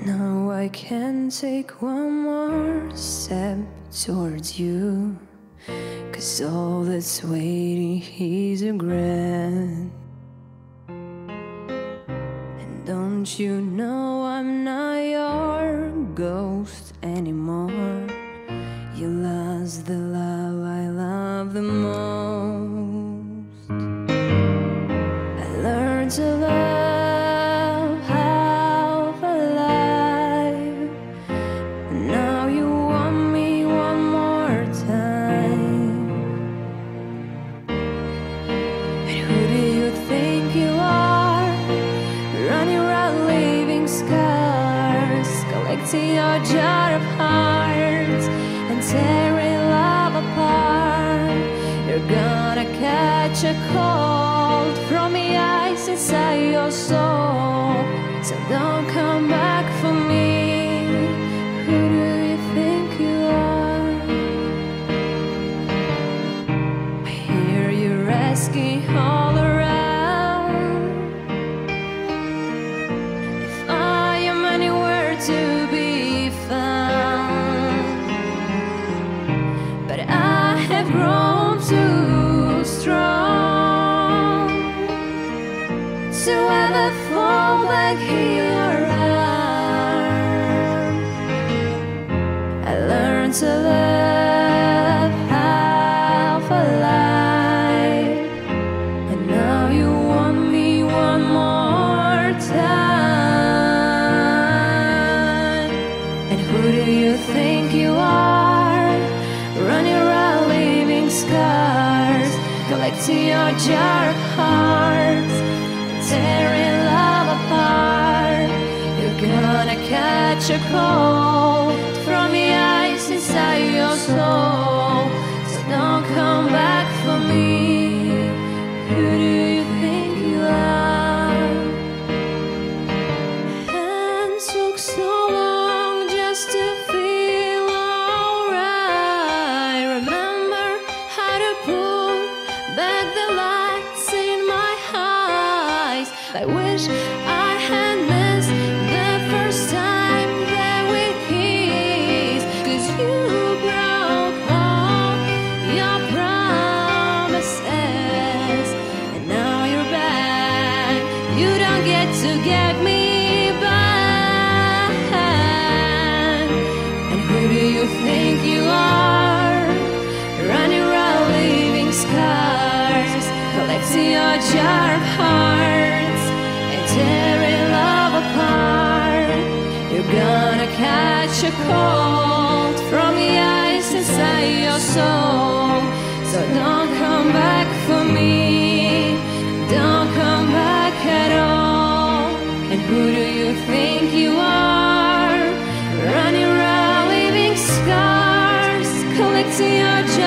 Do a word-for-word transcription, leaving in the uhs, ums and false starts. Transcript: Now I can take one more step towards you, 'cause all that's waiting is regret. And don't you know I'm not your ghost anymore? You lost the love I love the most. I learned to love half alive, and now you want me one more time. And who do you think you are? Running around leaving scars, collecting your jar of hearts, tearing love apart. You're gonna catch a cold from the ice inside your soul. So don't come back for me. Who do you think you are? I hear you're asking all around if I am anywhere to be found. I've grown too strong to ever fall back in your arms. I learned to love half alive, and now you want me one more time. And who do you think you are? Running around scars, collecting your jar of hearts, tearing love apart. You're gonna catch a cold from the ice inside your soul. So don't come back for me. Who do you think you are? And took so long just to feel alright. Remember back the lights in my eyes. I wish I had missed the first time that we kissed, 'cause you broke all your promises, and now you're back. You don't get to get me back. And who do you think you are? Running around leaving scars, collecting your jar of hearts, and tearing love apart. You're gonna catch a cold from the ice inside your soul. So don't come back for me. Don't come back at all. And who do you think you are? Running around leaving scars, collecting your jar of hearts.